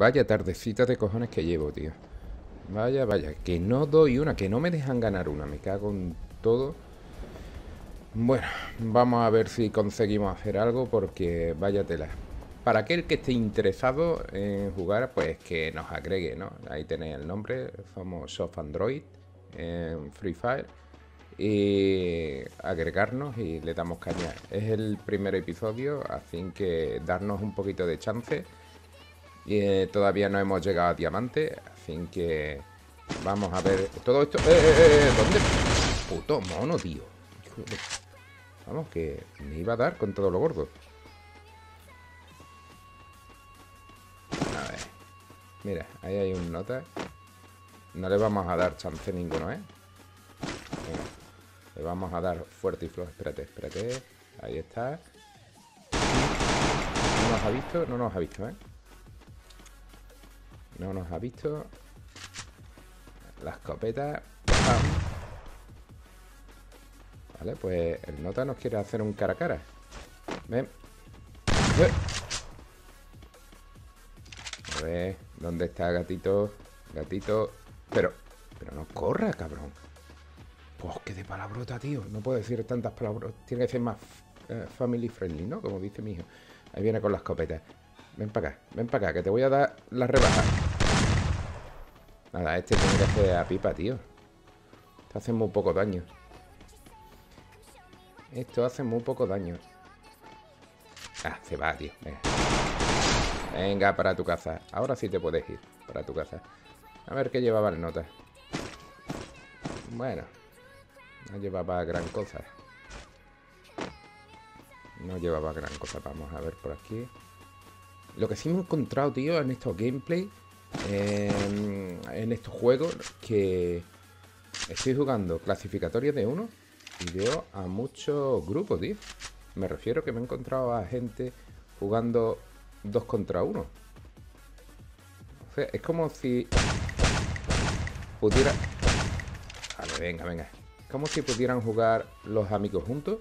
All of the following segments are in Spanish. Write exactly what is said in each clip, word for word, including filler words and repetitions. Vaya tardecita de cojones que llevo, tío. Vaya, vaya, que no doy una, que no me dejan ganar una. Me cago en todo. Bueno, vamos a ver si conseguimos hacer algo, porque vaya tela. Para aquel que esté interesado en jugar, pues que nos agregue, ¿no? Ahí tenéis el nombre, somos Soft Android en Free Fire. Y agregarnos y le damos caña. Es el primer episodio, así que darnos un poquito de chance. Eh, todavía no hemos llegado a diamante, así que vamos a ver todo esto. ¡Eh, eh, eh! ¿Dónde? Puto mono, tío. Vamos, que me iba a dar con todo lo gordo. A ver. Mira, ahí hay un nota. No le vamos a dar chance ninguno, ¿eh? Venga. Le vamos a dar fuerte y flojo. Espérate, espérate. Ahí está. No nos ha visto, no nos ha visto, ¿eh? No nos ha visto. La escopeta. ¡Pam! Vale, pues el nota nos quiere hacer un cara a cara. Ven. A ver, ¿dónde está gatito? Gatito. Pero, pero no corra, cabrón. Pues qué de palabrota, tío. No puedo decir tantas palabras. Tiene que ser más eh, family friendly, ¿no? Como dice mi hijo. Ahí viene con la escopeta. Ven para acá, ven para acá, que te voy a dar la rebaja. Nada, este tiene que hacer a pipa, tío. Te hace muy poco daño. Esto hace muy poco daño. Ah, se va, tío. Venga. Venga, para tu casa. Ahora sí te puedes ir. Para tu casa. A ver qué llevaba el nota. Bueno. No llevaba gran cosa. No llevaba gran cosa. Vamos a ver por aquí. Lo que sí me he encontrado, tío, en estos gameplay. Eh, en estos juegos. Que estoy jugando clasificatorias de uno. Y veo a muchos grupos, tío. Me refiero que me he encontrado a gente jugando dos contra uno. O sea, es como si pudiera... Vale, venga, venga. Es como si pudieran jugar los amigos juntos.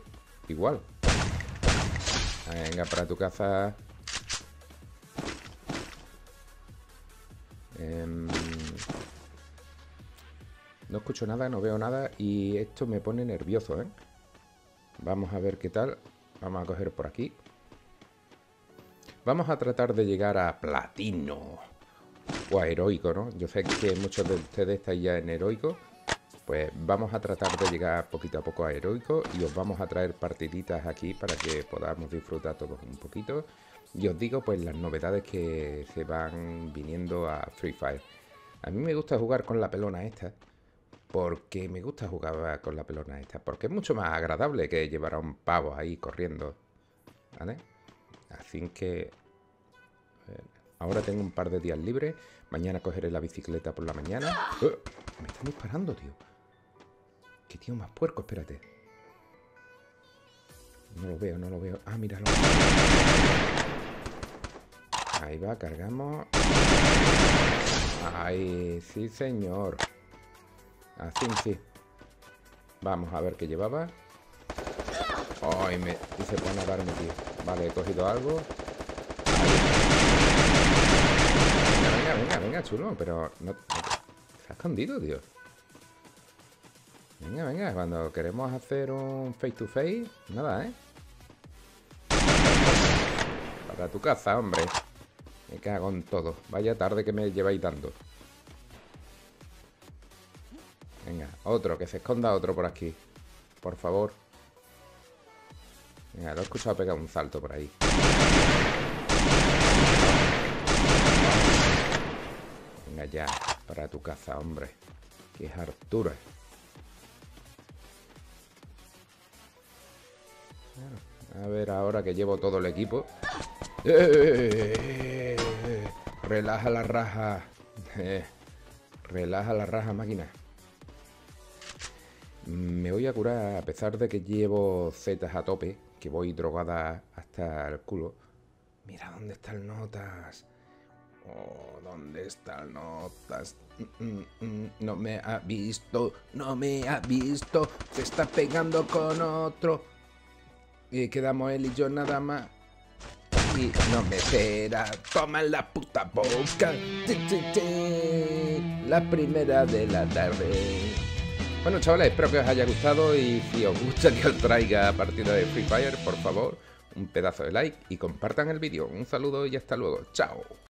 Igual. Venga, para tu casa. Eh... No escucho nada, no veo nada y esto me pone nervioso, ¿eh? Vamos a ver qué tal. Vamos a coger por aquí. Vamos a tratar de llegar a platino. O a heroico, ¿no? Yo sé que muchos de ustedes estáis ya en heroico. Pues vamos a tratar de llegar poquito a poco a heroico. Y os vamos a traer partiditas aquí para que podamos disfrutar todos un poquito. Y os digo pues las novedades que se van viniendo a Free Fire. A mí me gusta jugar con la pelona esta. Porque me gusta jugar con la pelona esta. Porque es mucho más agradable que llevar a un pavo ahí corriendo. ¿Vale? Así que... Ahora tengo un par de días libres. Mañana cogeré la bicicleta por la mañana. ¡Oh! Me están disparando, tío. Qué tío más puerco, espérate. No lo veo, no lo veo. Ah, míralo. Ahí va, cargamos. Ay, sí, señor. Así sí. Vamos a ver qué llevaba. Ay, me... Y se pone a darme, tío. Vale, he cogido algo. Venga, venga, venga, venga, chulo. Pero no... Se ha escondido, tío. Venga, venga. Cuando queremos hacer un face to face, nada, ¿eh? Para tu casa, hombre. Me cago en todo. Vaya tarde que me lleváis dando. Venga, otro, que se esconda otro por aquí. Por favor. Venga, lo he escuchado pegar un salto por ahí. Venga ya, para tu casa, hombre. Que es Arturo. A ver ahora que llevo todo el equipo. ¡Eh! Relaja la raja. ¡Eh! Relaja la raja, máquina. Me voy a curar a pesar de que llevo zetas a tope, que voy drogada hasta el culo. Mira dónde está el notas. Oh, ¿dónde está el notas? Mm, mm, mm, no me ha visto, no me ha visto. Se está pegando con otro. Y quedamos él y yo nada más. y no me será. Toma en la puta boca. La primera de la tarde. Bueno, chavales, espero que os haya gustado. Y si os gusta que os traiga partida de Free Fire, por favor, un pedazo de like y compartan el vídeo. Un saludo y hasta luego. Chao.